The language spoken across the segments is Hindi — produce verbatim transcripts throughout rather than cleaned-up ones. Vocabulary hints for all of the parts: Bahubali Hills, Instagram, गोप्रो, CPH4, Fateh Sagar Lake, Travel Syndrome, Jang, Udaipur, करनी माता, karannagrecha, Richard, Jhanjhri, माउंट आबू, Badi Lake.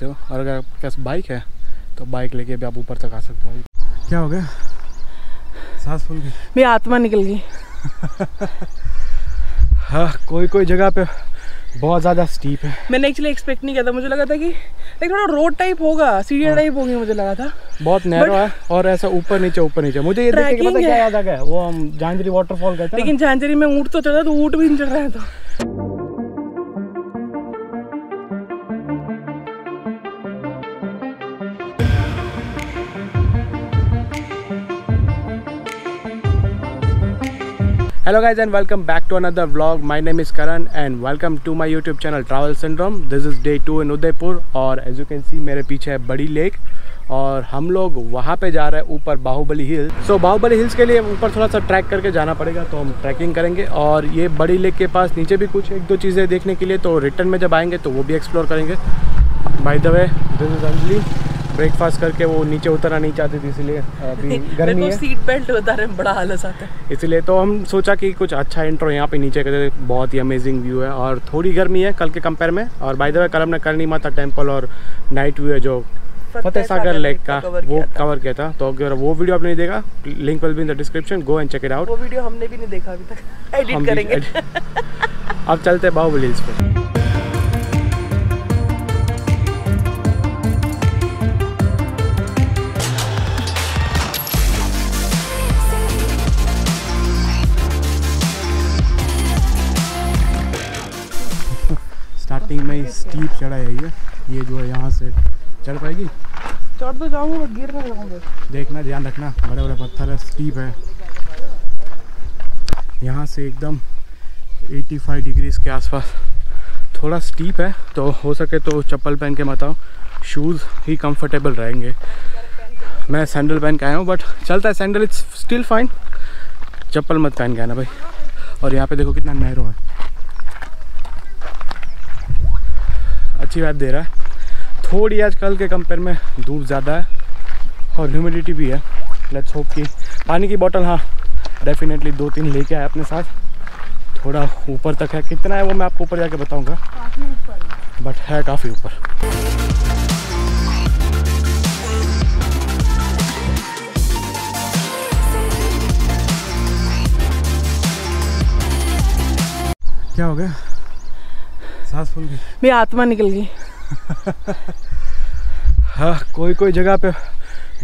सकते हो, और अगर आपके पास बाइक है तो बाइक लेके भी आप ऊपर तक आ सकते हो। क्या हो गया, सांस फूल गई, मेरी आत्मा निकल गई। हाँ, कोई कोई जगह पे बहुत ज़्यादा स्टीप है। मैंने एक्चुअली एक्सपेक्ट नहीं किया था, मुझे लगा था कि लाइक थोड़ा रोड टाइप होगा, सीढ़ियाँ टाइप होगी, मुझे लगा था बहुत नैरो है और ऐसा ऊपर नीचे ऊपर नीचे। मुझे ये देख के पता क्या याद आ गया, वो हम झांझरी वाटरफॉल गए थे, लेकिन झांझरी में ऊँट तो चढ़ा, तो ऊँट भी नहीं चढ़ रहा था। Hello guys and welcome back to another vlog. My name is Karan and welcome to my YouTube channel Travel Syndrome. This is day two in Udaipur और as you can see मेरे पीछे है बड़ी लेक और हम लोग वहाँ पे जा रहे हैं ऊपर Baahubali hills. So so, Baahubali hills के लिए ऊपर थोड़ा सा ट्रैक करके जाना पड़ेगा, तो हम ट्रैकिंग करेंगे। और ये बड़ी लेक के पास नीचे भी कुछ एक दो चीज़ें देखने के लिए, तो रिटर्न में जब आएँगे तो वो भी एक्सप्लोर करेंगे। By the way this is Anjali, breakfast करके वो नीचे उतरना नहीं चाहती थी, इसीलिए अभी गर्मी है, सीट बेल्ट उतारने में बड़ा हालत आता है, इसीलिए तो हम सोचा कि कुछ अच्छा इंट्रो यहाँ पे नीचे करते। बहुत ही अमेजिंग व्यू है और थोड़ी गर्मी है कल के कंपेयर में। और बाय द वे कल हमने करनी माता टेम्पल और नाइट व्यू है जो फतेह सागर लेक का, वो कवर किया था, तो अगर वो वीडियो आपने नहीं देखा, link will be in the description, go and check it out. वो वीडियो हमने भी नहीं देखा अभी तक, एडिट करेंगे। अब चलते हैं बाहुबली हिल्स पे। स्टार्टिंग में स्टीप चढ़ाई है ये ये जो है, यहाँ से चढ़ पाएगी? चढ़ तो जाऊँगा, गिर ना जाऊँगा, देखना ध्यान रखना, बड़े बड़े पत्थर है, स्टीप है। यहाँ से एकदम पचासी डिग्रीज के आसपास थोड़ा स्टीप है, तो हो सके तो चप्पल पहन के मत आओ, शूज़ ही कंफर्टेबल रहेंगे। मैं सैंडल पहन के आया हूँ, बट चलता है सैंडल, इट्स स्टिल फाइन, चप्पल मत पहन के आना भाई। और यहाँ पे देखो कितना नैरो है, अच्छी बात दे रहा है, थोड़ी आजकल के कंपेयर में धूप ज़्यादा है और ह्यूमिडिटी भी है। लेट्स होप कि पानी की बोतल, हाँ डेफिनेटली दो तीन लेके आए अपने साथ। थोड़ा ऊपर तक है, कितना है वो मैं आपको ऊपर जाके बताऊंगा, बट है काफ़ी ऊपर। क्या हो गया, सांस फूल गई, मेरी आत्मा निकल गई। हाँ, कोई कोई जगह पे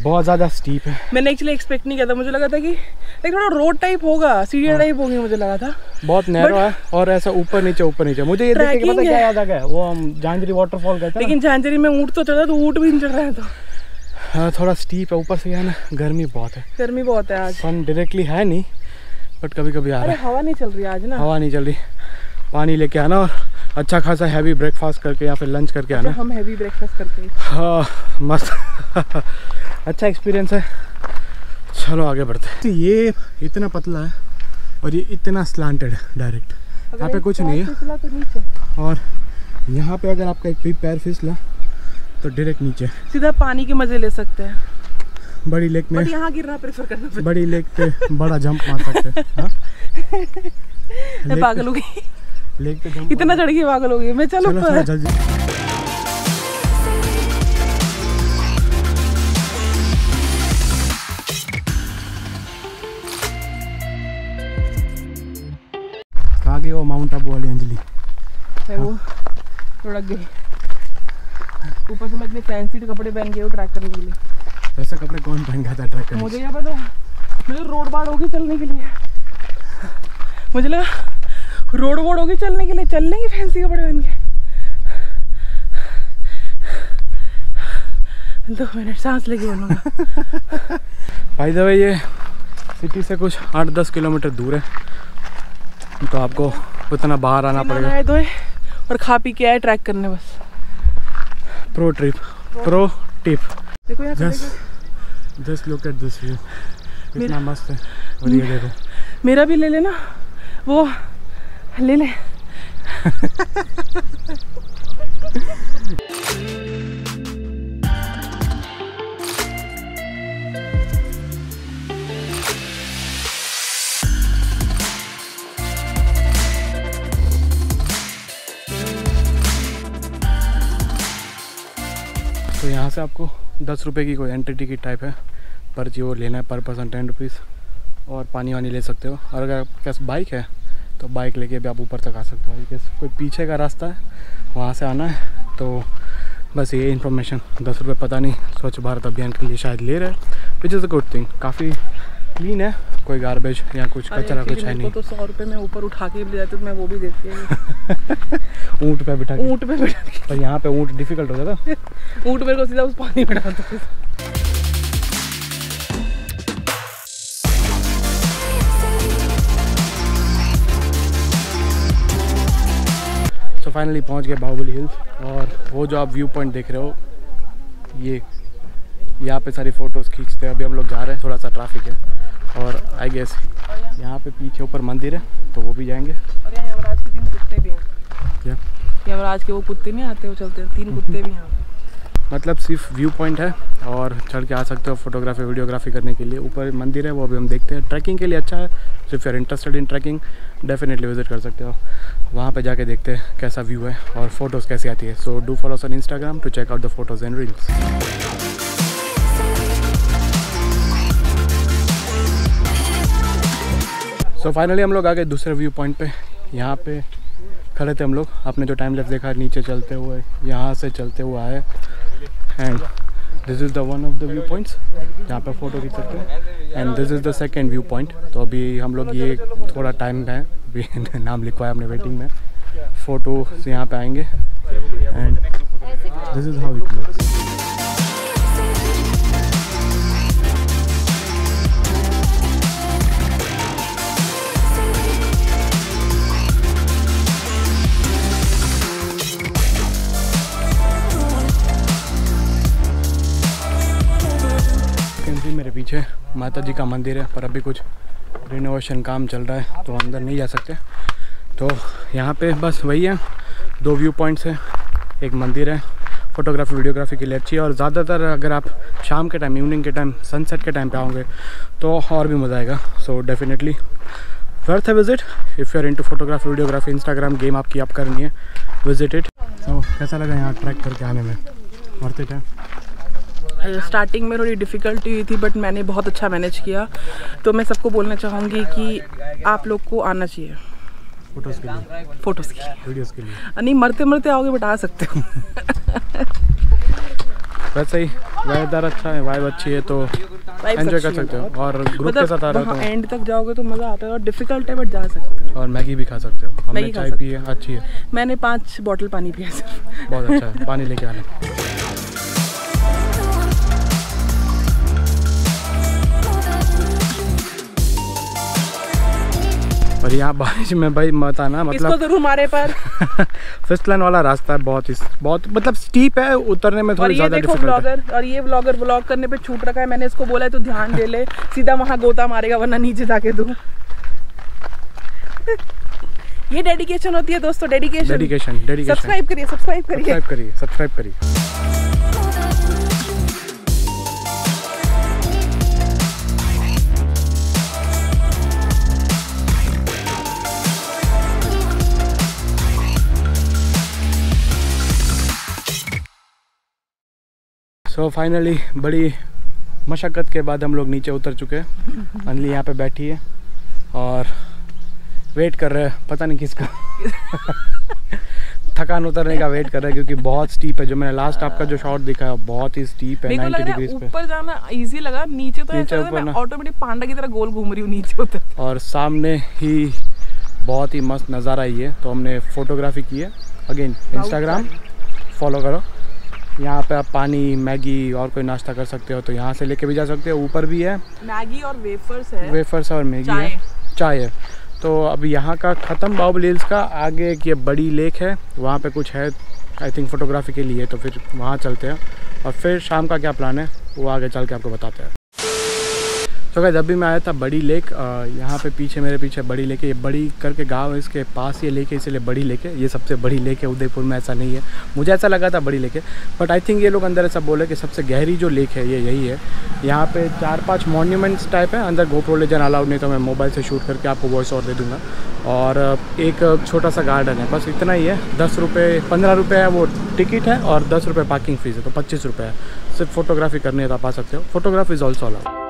बहुत ज़्यादा स्टीप है। मैंने एक्चुअली एक्सपेक्ट नहीं किया था, मुझे लगा था कि लाइक थोड़ा रोड टाइप होगा, सीढ़ियाँ हाँ। टाइप होगी, मुझे लगा था बहुत नैरो है और ऐसा ऊपर नीचे ऊपर नीचे। मुझे ये देख के पता क्या याद आ गया, वो हम झांझरी वाटरफॉल गए थे, लेकिन झांझरी में ऊँट तो चढ़ा, तो ऊँट भी नहीं चढ़ रहा था। हाँ, थोड़ा स्टीप है, ऊपर से है ना, गर्मी बहुत है, गर्मी बहुत है आज, सन डायरेक्टली है नहीं, बट कभी कभी आ रहा है। हवा नहीं चल रही आज ना, हवा नहीं चल रही, पानी लेके आना और अच्छा खासा हैवी ब्रेकफास्ट करके या फिर लंच करके आना। हम हैवी ब्रेकफास्ट करके, हाँ मस्त। अच्छा एक्सपीरियंस है, चलो आगे बढ़ते हैं। ये इतना पतला है और ये इतना स्लांटेड है डायरेक्ट, यहाँ पे कुछ नहीं है तो नीचे, और यहाँ पे अगर आपका एक भी पैर फिसला तो डायरेक्ट नीचे, सीधा पानी के मजे ले सकते हैं। बड़ी लेक में यहाँ गिरना प्रेफर करना, बड़ी लेक पे बड़ा जंप मार सकते हैं। पागल हो गई, लेक पे इतना चढ़ के पागल हो गई मैं। चलो ऊपर जल्दी। कहाँ गई वो माउंट आबू वाली अंजलि, वो थोड़ा गई ऊपर से। मैं इतने फैंसी कपड़े पहन के वो ट्रैक करने के लिए, वैसे कपड़े कौन पहन के आता है ट्रैक करने? मुझे क्या पता, मुझे रोड बाढ़ होगी चलने के लिए, मुझे लगा रोड वोड होगी चलने के लिए, चल लेंगे फैंसी कपड़े पहन के। दो मिनट सांस लेके बनूंगा। भाई दवा ये सिटी से कुछ आठ दस किलोमीटर दूर है, तो आपको उतना बाहर आना पड़ेगा। दो और खा पी के आए ट्रैक करने, बस प्रो ट्रिप प्रो टिप। देखो यहाँ just just look at this view, इतना मस्त है। और ये देखो, मेरा भी ले लेना, वो ले ले। तो यहाँ से आपको दस रुपये की कोई एंट्री टिकट टाइप है, पर्ची वो लेना है पर पर्सन टेन रुपीज़ और पानी वानी ले सकते हो। और अगर आपके पास बाइक है तो बाइक लेके भी आप ऊपर तक आ सकते हो। जैसे कोई पीछे का रास्ता है वहाँ से आना है। तो बस ये इन्फॉर्मेशन दस रुपये पता नहीं स्वच्छ भारत अभियान के लिए शायद ले रहे हैं, which is a good thing. काफ़ी क्लीन है, कोई गार्बेज या कुछ कचरा कुछ है नहीं। तो सौ रुपये में ऊपर उठा के ले जाते तो मैं वो भी देती हूँ। ऊँट पे बिठा ऊँट पे बिठा पर तो यहाँ पे ऊँट डिफिकल्ट हो जाता, ऊँट मेरे को सीधा उस पानी में डालता। फाइनली पहुंच गए बाहुबली हिल्स, और वो जो आप व्यू पॉइंट देख रहे हो ये यहाँ पे सारी फ़ोटोज़ खींचते हैं। अभी हम लोग जा रहे हैं, थोड़ा सा ट्रैफिक है और आई गेस यहाँ पे पीछे ऊपर मंदिर है तो वो भी जाएंगे। और यहाँ यमराज के तीन कुत्ते भी हैं। क्या यमराज के वो कुत्ते नहीं आते, वो चलते हैं, तीन कुत्ते भी हैं। मतलब सिर्फ व्यू पॉइंट है और चढ़ के आ सकते हो फोटोग्राफी वीडियोग्राफी करने के लिए। ऊपर मंदिर है वो अभी हम देखते हैं। ट्रैकिंग के लिए अच्छा है, so if you are interested in trekking definitely visit कर सकते हो। वहाँ पे जाके देखते हैं कैसा व्यू है और फोटोज़ कैसी आती है। So do follow us on Instagram to check out the photos and reels. So finally हम लोग आ गए दूसरे व्यू पॉइंट पे। यहाँ पे खड़े थे हम लोग, आपने जो टाइम लैप्स देखा नीचे चलते हुए, यहाँ से चलते हुए आए, and this is the one of the view points जहाँ पे फ़ोटो खींच सकते हैं, and this is the second view point. तो अभी हम लोग ये थोड़ा टाइम है, अभी नाम लिखवाया हमने वेटिंग में, फ़ोटो से यहाँ पे आएंगे, and this is how it मेरे पीछे माता जी का मंदिर है, पर अभी कुछ रिनोवेशन काम चल रहा है तो अंदर नहीं जा सकते। तो यहाँ पे बस वही है, दो व्यू पॉइंट्स हैं, एक मंदिर है, फोटोग्राफी वीडियोग्राफी के लिए अच्छी है। और ज़्यादातर अगर आप शाम के टाइम, इवनिंग के टाइम, सनसेट के टाइम पे आओगे तो और भी मज़ा आएगा। So definitely worth a visit if you are into photography videography. Instagram game आपकी आप करनी है, विजिट इट। तो कैसा लगा यहाँ ट्रैक करके आने में? वर्थ इट है। स्टार्टिंग में थोड़ी डिफ़िकल्टी हुई थी बट मैंने बहुत अच्छा मैनेज किया। तो मैं सबको बोलना चाहूँगी कि आप लोग को आना चाहिए फोटोज़ के लिए, फोटोज़ के लिए, वीडियोज़ के लिए नहीं, मरते मरते आओगे बट आ सकते हो। वैसे ही वेदर अच्छा है, वाइब अच्छी है, तो एंजॉय कर सकते हो। और ग्रुप के साथ आ रहे हो तो एंड तक जाओगे तो मज़ा आता है। और डिफ़िकल्ट है बट जा सकते हो, और मैगी भी खा सकते हो। हमने चाय पी है, अच्छी है। मैंने पाँच बॉटल पानी पिया सिर्फ, बहुत अच्छा है। पानी लेके आना। और यहाँ बारिश में भाई मत आना, मतलब जरूर मारे पर फिसलन वाला रास्ता है, बहुत ही बहुत मतलब स्टीप है, उतरने में थोड़ी ज़्यादा डिफिकल्ट है। ब्लॉगर और ये ब्लॉगर ब्लॉग करने पे छूट रखा है, मैंने इसको बोला है तो ध्यान दे ले, सीधा वहाँ गोता मारेगा वरना नीचे जाके दूँ। ये डेडिकेशन होती है दोस्तों, डेडिकेशन डेडिकेशन डेडिकेशन। सब्सक्राइब करिए, सब्सक्राइब करिए, सब्सक्राइब करिए, सब्सक्राइब करिए। सो फाइनली बड़ी मशक्क़त के बाद हम लोग नीचे उतर चुके हैं। अनली यहाँ पे बैठी है और वेट कर रहे हैं, पता नहीं किसका थकान उतरने का वेट कर रहे हैं, क्योंकि बहुत स्टीप है। जो मैंने लास्ट आपका जो शॉट दिखाया बहुत ही स्टीप है, नाइंटी डिग्रीज पे। ऊपर जाना इजी लगा, नीचे तो नीचे ऐसा मैं ऑटोमेटिक पांडा की तरह गोल घूम रही हूँ नीचे उतर। और सामने ही बहुत ही मस्त नज़ारा ही है, तो हमने फ़ोटोग्राफी की है। अगेन इंस्टाग्राम फॉलो करो। यहाँ पे आप पानी, मैगी और कोई नाश्ता कर सकते हो, तो यहाँ से लेके भी जा सकते हो। ऊपर भी है मैगी और वेफर्स है, वेफर्स और मैगी है, चाय है। तो अब यहाँ का ख़त्म बाहुबली हिल्स का, आगे एक ये बड़ी लेक है, वहाँ पे कुछ है आई थिंक फोटोग्राफी के लिए, तो फिर वहाँ चलते हैं। और फिर शाम का क्या प्लान है वो आगे चल के आपको बताते हैं। तो गाइस जब भी मैं आया था बड़ी लेक, यहाँ पे पीछे मेरे पीछे बड़ी लेक है, ये बड़ी करके गांव है, इसके पास ये लेक है, इसलिए बड़ी लेक है। ये सबसे बड़ी लेक है उदयपुर में, ऐसा नहीं है, मुझे ऐसा लगा था बड़ी लेक है, बट आई थिंक ये लोग अंदर ऐसा बोले कि सबसे गहरी जो लेक है ये यही है। यहाँ पे चार पाँच मोन्यूमेंट्स टाइप है, अंदर गोप्रो लेजन अलाउड नहीं तो मैं मोबाइल से शूट करके आपको वॉइस ओवर दे दूँगा। और एक छोटा सा गार्डन है, बस इतना ही है। दस रुपये पंद्रह रुपये है वो टिकट है और दस रुपये पार्किंग फीस है, तो पच्चीस रुपये है। सिर्फ फोटोग्राफी करनी है तो आप आ सकते हो, फोटोग्राफी इज़ ऑल्सो अलाउड।